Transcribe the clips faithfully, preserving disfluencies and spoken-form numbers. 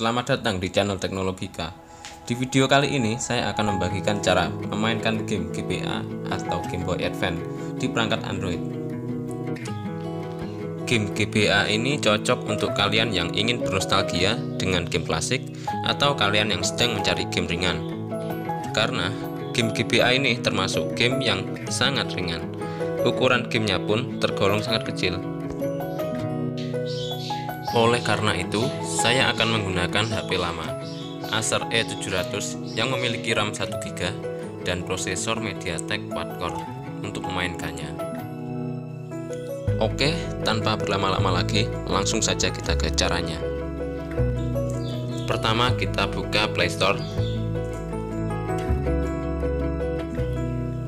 Selamat datang di channel Teknologika. Di video kali ini saya akan membagikan cara memainkan game G B A atau Game Boy Advance di perangkat Android. Game G B A ini cocok untuk kalian yang ingin bernostalgia dengan game klasik atau kalian yang sedang mencari game ringan. Karena game G B A ini termasuk game yang sangat ringan. Ukuran gamenya pun tergolong sangat kecil. Oleh karena itu, saya akan menggunakan H P lama Acer E tujuh ratus yang memiliki RAM satu giga dan prosesor Mediatek quad-core untuk memainkannya. Oke, tanpa berlama-lama lagi, langsung saja kita ke caranya. Pertama, kita buka Play Store.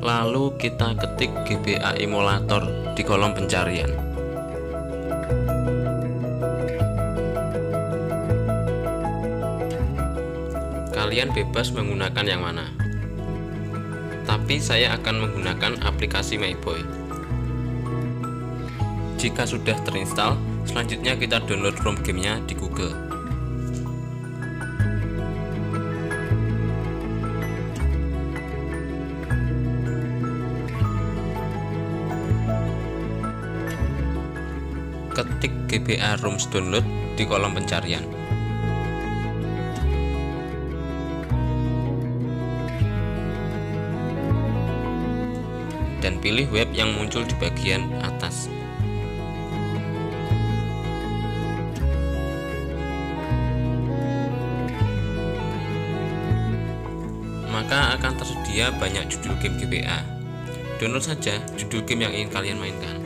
Lalu kita ketik G B A Emulator di kolom pencarian. Kalian bebas menggunakan yang mana, tapi saya akan menggunakan aplikasi MyBoy. Jika sudah terinstall, selanjutnya kita download ROM gamenya di Google. Ketik G B A ROMs download di kolom pencarian. Dan pilih web yang muncul di bagian atas. Maka akan tersedia banyak judul game G B A. Download saja judul game yang ingin kalian mainkan.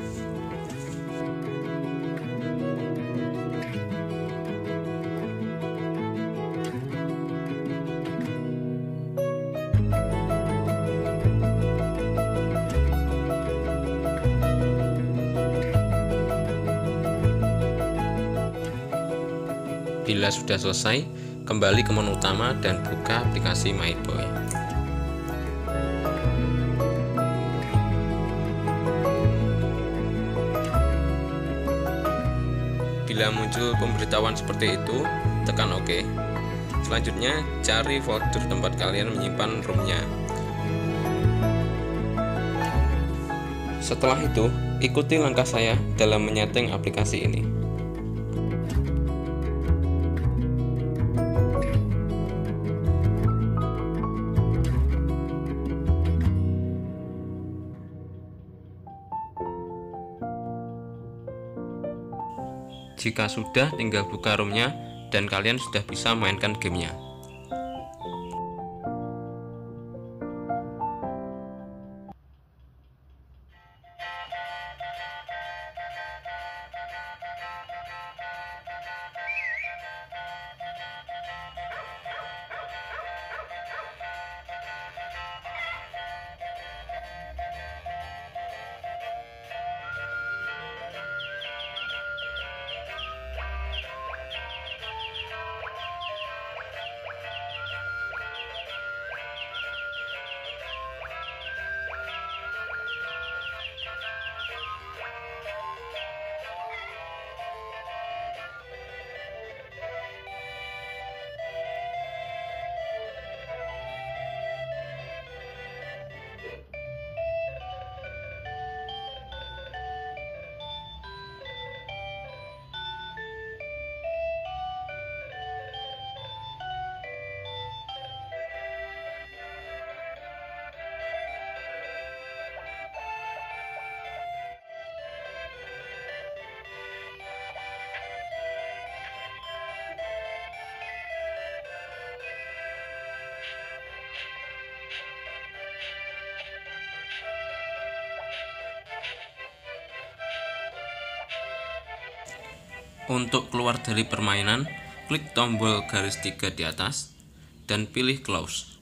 Bila sudah selesai, kembali ke menu utama dan buka aplikasi MyBoy. Bila muncul pemberitahuan seperti itu, tekan OK. Selanjutnya, cari folder tempat kalian menyimpan ROM-nya. Setelah itu, ikuti langkah saya dalam menyeting aplikasi ini. Jika sudah, tinggal buka ROM-nya dan kalian sudah bisa mainkan gamenya. Untuk keluar dari permainan, klik tombol garis tiga di atas dan pilih close.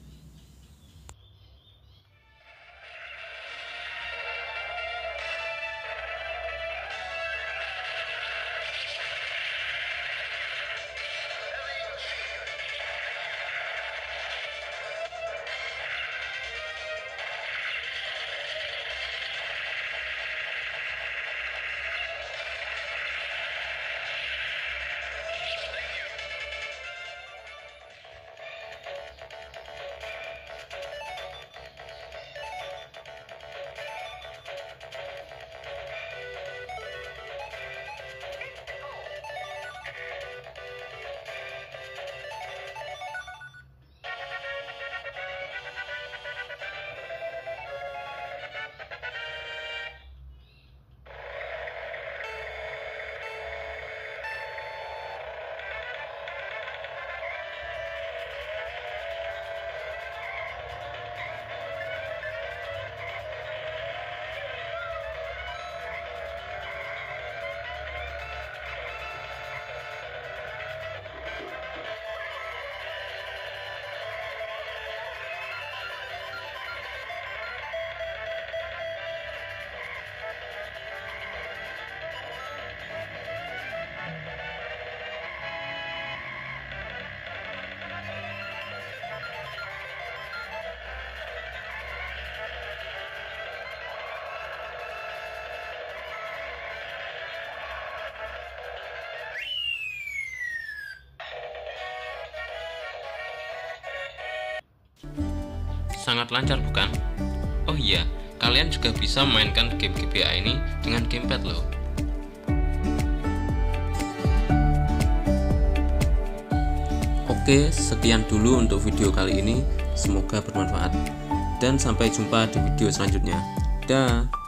sangat lancar, bukan? Oh iya, kalian juga bisa mainkan game G B A ini dengan gamepad loh. Oke, sekian dulu untuk video kali ini. Semoga bermanfaat. Dan sampai jumpa di video selanjutnya. Dah.